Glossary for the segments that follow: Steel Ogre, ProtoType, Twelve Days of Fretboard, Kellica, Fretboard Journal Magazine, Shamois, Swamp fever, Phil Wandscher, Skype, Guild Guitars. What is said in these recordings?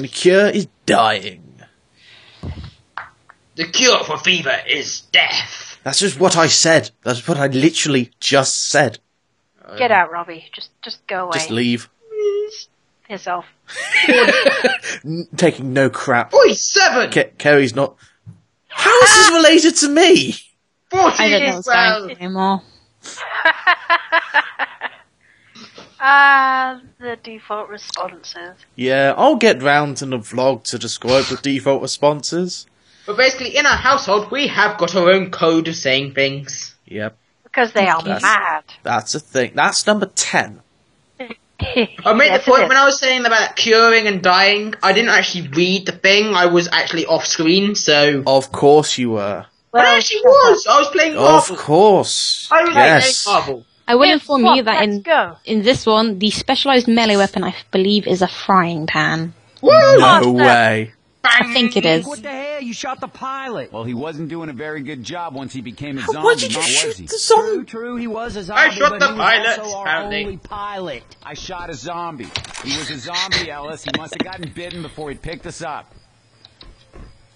known cure is dying. The cure for fever is death. That's just what I said. That's what I literally just said. Get out, Robbie. Just go away. Just leave. Yourself. Taking no crap. 47! Kerry's not... How is this related to me? 40 is well... anymore. The default responses. Yeah, I'll get round in the vlog to describe the default responses. But basically, in our household, we have got our own code of saying things. Yep. Because they are mad. That's a thing. That's number 10. I made the point when I was saying about curing and dying, I didn't actually read the thing. I was actually off screen, so... Of course you were. Well, I actually was. I was playing Marvel. Of course. I was playing Marvel. I will inform you that in this one, the specialised melee weapon, I believe, is a frying pan. Woo! No way. I think it is. What the hell? You shot the pilot. Well, he wasn't doing a very good job once he became a zombie. Why did you shoot the zombie? True, he was a zombie. I shot the pilot. Only pilot. I shot a zombie. He was a zombie, Ellis. He must have gotten bitten before he picked us up.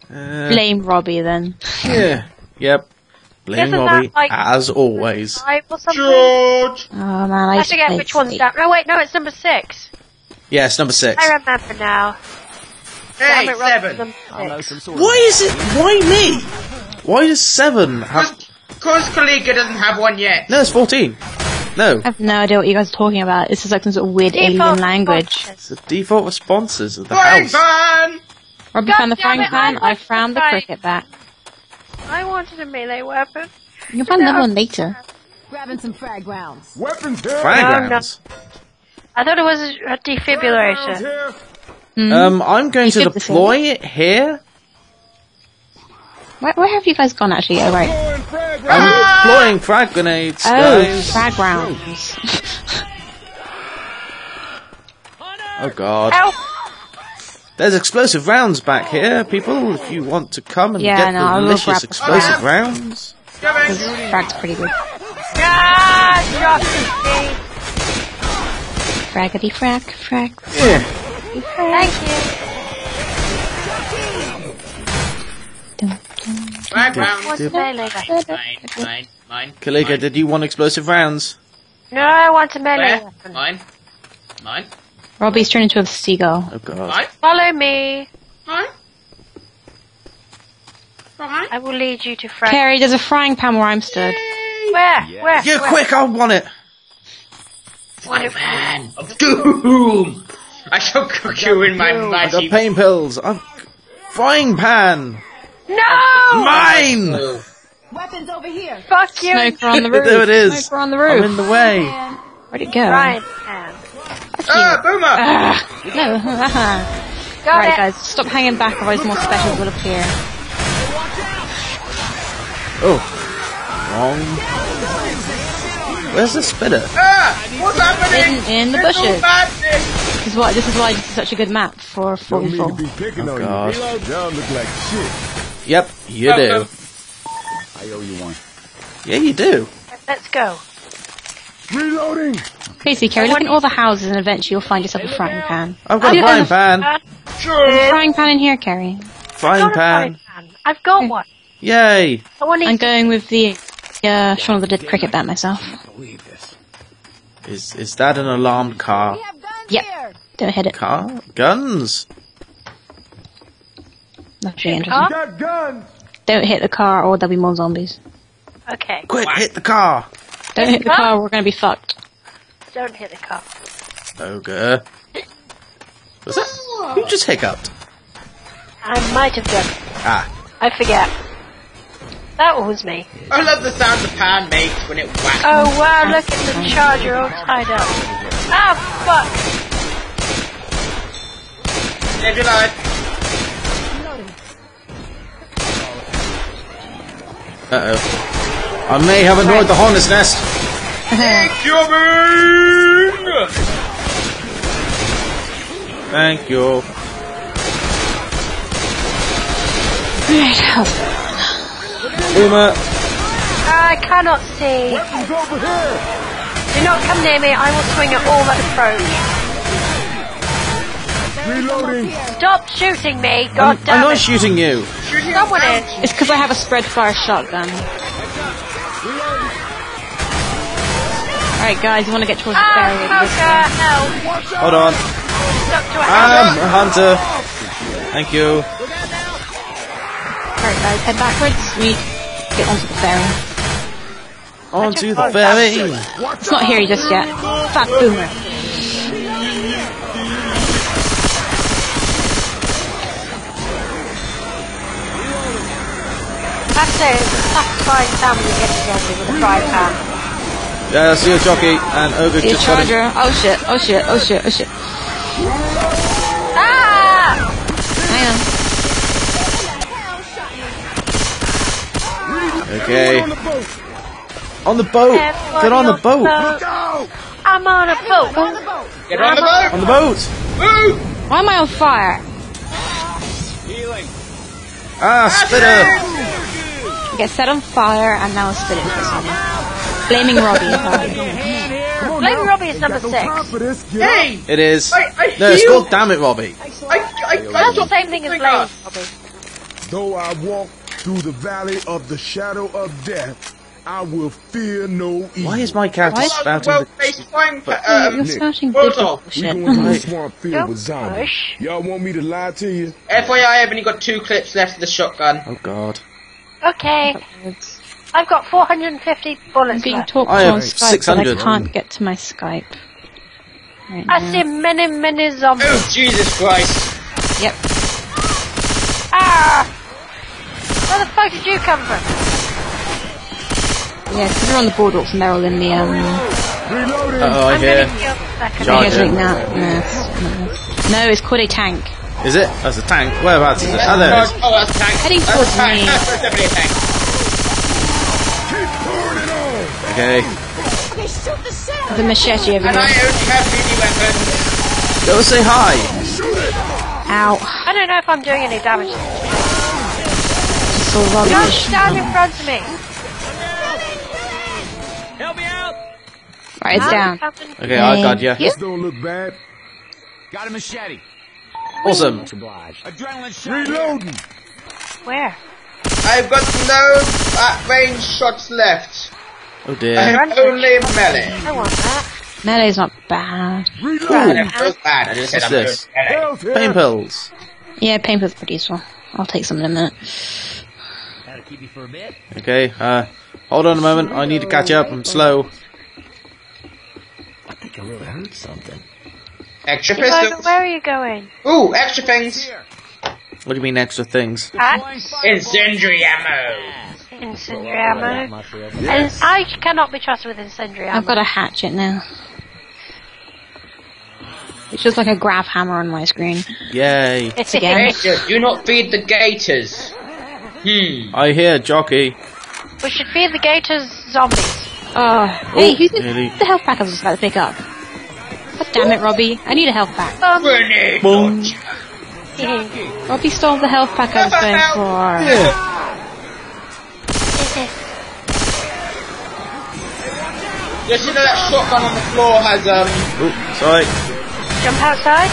Blame Robbie then. Yeah. Yep. Blame Robbie, like, as always. George. Oh man, I forget which one's that. No, wait, no, it's number 6. Yeah, it's number 6. I remember now. Hey, 7! Why is it? Why me? Why does 7 have... Because Kellica doesn't have one yet. No, it's 14. No. I have no idea what you guys are talking about. This is like some sort of weird alien language. It's the default responses of the house. Frying pan! Robbie found the frying pan, I found the cricket bat. I wanted a melee weapon. You'll find another one later. Grabbing some frag rounds. Weapons here! Frag rounds? I thought it was a defibrillator. I'm going to deploy it here. Where have you guys gone, actually? Oh, right. I'm deploying frag grenades, guys. Frag rounds. Oh, God. Ow. There's explosive rounds back here, people, if you want to come and get the delicious explosive rounds. Frag's pretty good. Fraggity frag, frag. Yeah. Thank you. Frag rounds. Mine. Kellica, did you want explosive rounds? No, I want a melee. Mine. Robbie's turned into a seagull. Oh god. Mine. Follow me. Mine. Mine. I will lead you to frag. Kerry, there's a frying pan where I'm stood. Yay. Where? Yeah, quick, I want it. Frying pan of doom. I shall cook you in my magic. I've got pain pills. I'm frying pan. No! Mine! Weapons over here. Fuck you. Smoker on the roof. There it is. Smoker on the roof. I'm in the way. Where'd it go? Frying pan. Boomer! No. Alright guys, stop hanging back or more specials will appear. Oh. Wrong. Where's the spitter? What's happening? In the bushes. This is why this is such a good map for 44. Oh god. Yep, you do. I owe you one. Yeah, you do. Let's go. Reloading! Casey, Kerry, look in all the houses and eventually you'll find yourself a frying pan. I've got a frying pan. Sure. There's a frying pan in here, Kerry. Frying pan. I've got one. Yay! I'm going with the Shaun of the Dead cricket bat myself. Is that an alarmed car? Yeah, don't hit it. Car? Guns? That's pretty interesting. Got guns. Don't hit the car or there'll be more zombies. Okay. Quick, hit the car! Don't hit the car or we're gonna be fucked. Don't hit the car. Ogre. Was that? Who just hiccuped? I might have done. I forget. That was me. I love the sound the pan makes when it whacks. Oh wow, look at the charger all tied up. Ah, fuck! Save your life. Uh-oh. I may have annoyed the hornet's nest. Thank you. Great help. Uma. I cannot see. Do not come near me, I will swing at all that approach. Reloading! Stop shooting me, goddammit! I'm not shooting you! Someone is! It's because I have a spread fire shotgun. Alright guys, you want to get towards the barrier. No. Hold on. I'm a hunter! Thank you. Alright guys, head backwards. Sweet. Get onto the barrier. Onto the ferry! It's not here just yet. Fat boomer. After satisfying Sam, we get the jockey with a fry pan. Yeah, I see a jockey and ogre just got him. Oh shit, oh shit, oh shit, oh shit. Ah! Hang on. Okay. On the boat! Everyone get on the boat! I'm on a boat! Get on the boat! On the boat! Move! Why am I on fire? Healing. Ah, spitter! Get set on fire and now spit it for someone. Blaming Robbie. Blaming Robbie is number 6. Hey! It is. No, it's called Damn It Robbie. That's the same thing as Blame Robbie. Though I walk through the valley of the shadow of death, I will fear no evil. Why is my character spouting you're spouting digital shit. Y'all want me to lie to you? FYI, I've only got 2 clips left of the shotgun. Oh god. Okay. I've got 450 bullets left. I have 600. I can't get to my Skype. Right I see many zombies. Oh Jesus Christ. Yep. Ah! Where the fuck did you come from? Yeah, because we're on the boardwalk from Merrill in the, I hear. No, it's called a tank. Is it? That's a tank. Whereabouts is it? Oh, there it is. Oh, that's a tank. Heading towards me. That's definitely a tank. Okay. Okay, shoot the cell. The machete everywhere. And I only have mini weapons. Go say hi. Ow. I don't know if I'm doing any damage. It's all rubbish. Don't stand in front of me. Help me out! Right, it's down. Okay, I got ya. This don't look bad. Got a machete. Awesome. Adrenaline shot. Reloading. Where? I've got no range shots left. Oh dear. Only melee. I want that. Melee's not bad. Reloading. Bad. I just said this. Pain pills. Yeah, pain pills are pretty useful. I'll take some in a minute. That'll keep you for a bit. Okay. Hold on a moment, I need to catch up, I'm slow. I think I really heard something. Extra pistols! Where are you going? Ooh, extra things! What do you mean extra things? Incendiary ammo! Incendiary ammo? Yes. I cannot be trusted with incendiary ammo. I've got a hatchet now. It's just like a grab hammer on my screen. Yay! It's a game. Do not feed the gators! Hmm. I hear, jockey. We should feed the gators zombies. Oh, hey, who's the health pack I was just about to pick up? God damn it, Robbie. I need a health pack. Robbie stole the health pack I was going for. Yes, you know that shotgun on the floor has, Ooh, sorry. Jump outside?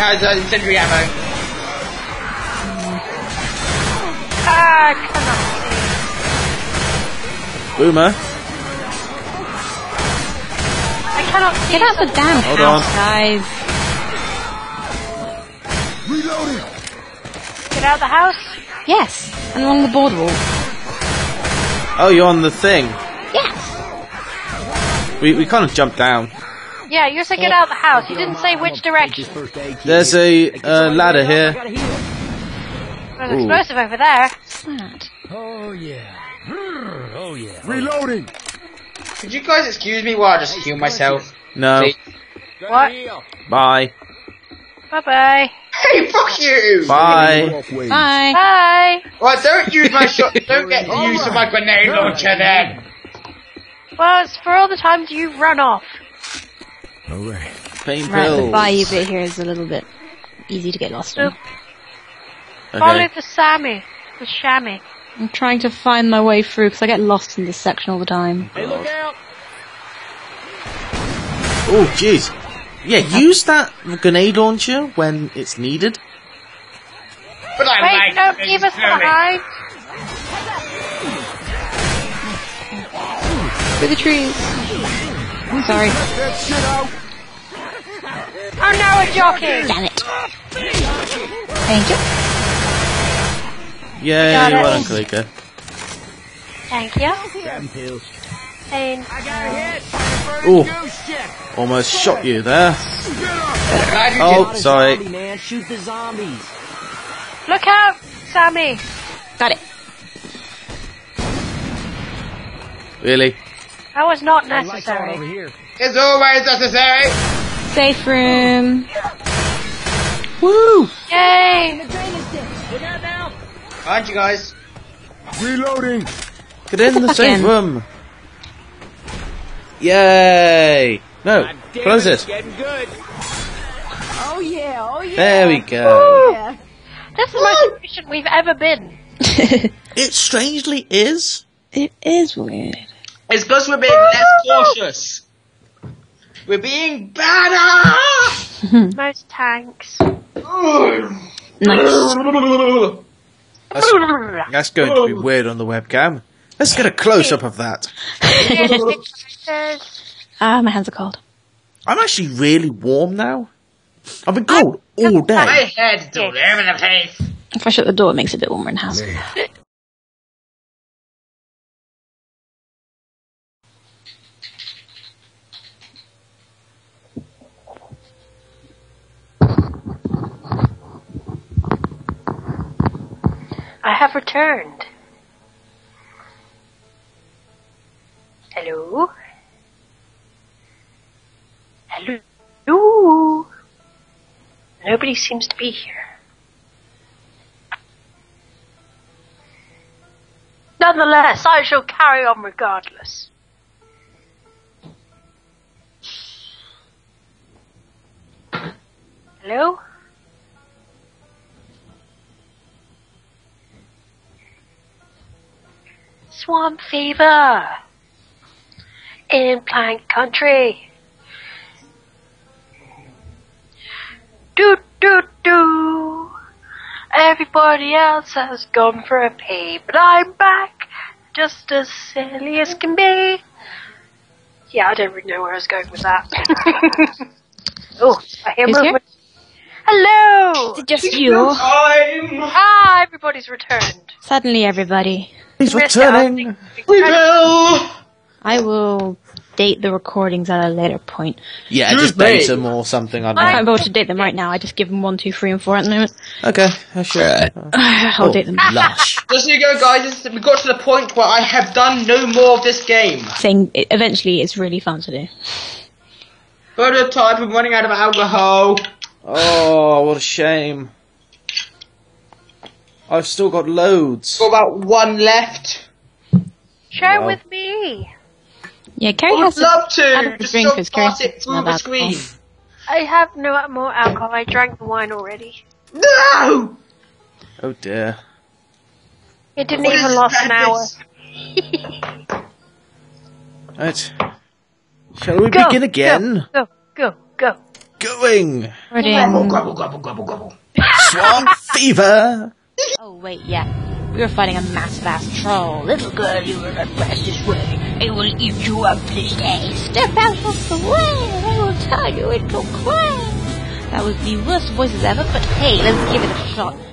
Has, incendiary ammo. Ah, come on. Boomer. I cannot get out the damn house, guys. Reloading. Get out of the house? Yes. And along the boardwalk. Oh, you're on the thing? Yes. We kind of jumped down. Yeah, you said get out of the house. You didn't say which direction. There's a ladder here. There's an explosive over there. What's that? Oh, yeah. Oh yeah. Reloading. Could you guys excuse me while I just heal myself? No. Please. What? Bye. Bye bye. Hey, fuck you! Bye. Bye. Bye. Well, don't use my shot. Don't get the use of my grenade launcher then. Well, it's for all the times you've run off. Alright. Pain pills. Right, the bayou bit here is a little bit easy to get lost in. Okay. Follow the Sammy. The chamois. I'm trying to find my way through because I get lost in this section all the time. Hey, look out! Oh, jeez! Yeah, use that grenade launcher when it's needed. But I wait, like no, leave us behind. Through the trees. I'm sorry. I'm now a jockey. Damn it. Thank you. Yay, got well done, Kellica. Thank you. Damn pills. Oh, almost shot you there. Oh, sorry. Look out, Sammy. Got it. Really? That was not necessary. It's always necessary. Safe room. Woo! Yay! Aren't you guys? Reloading. Get in the safe room. Yay! No, close it. Oh yeah, oh yeah. There we go. Yeah. That's the most efficient we've ever been. It strangely is. It is weird. It's because we're being less cautious. We're being better. Most tanks. Nice. That's going to be weird on the webcam. Let's get a close-up of that. My hands are cold. I'm actually really warm now. I've been cold all day. My head's all over the place. If I shut the door, it makes it a bit warmer in the house. Yeah. I have returned. Hello? Hello? Nobody seems to be here. Nonetheless, I shall carry on regardless. Hello? Swamp fever! In Plank Country. Do do do. Everybody else has gone for a pee, but I'm back, just as silly as can be. Yeah, I don't really know where I was going with that. Oh, I hear movement. Hello. Is it just you? Ah, everybody's returned. Suddenly, everybody. He's returning. We will. I will date the recordings at a later point. Yeah, just date them or something. I don't know. I'm about to date them right now. I just give them 1, 2, 3, and 4 at the moment. Okay, sure. I'll date them. Lush. Just so you go, guys. We got to the point where I have done no more of this game. Saying eventually, it's really fun to do. ProtoType, I'm running out of alcohol. Oh, what a shame. I've still got loads. Got about 1 left. Share with me. Yeah, Carrie has to drink because Carrie's it through the screen. I have no more alcohol. I drank the wine already. No! Oh dear. It didn't even last an hour. Right. Shall we begin again? Go. Going. Gobble, gobble, gobble, gobble, gobble. Swamp fever. Oh wait, yeah. We were fighting a massive-ass troll. Little girl, you are the fastest way. It will eat you up today. Step out of the way, and I will tell you it will cry. That was the worst voices ever, but hey, let's give it a shot.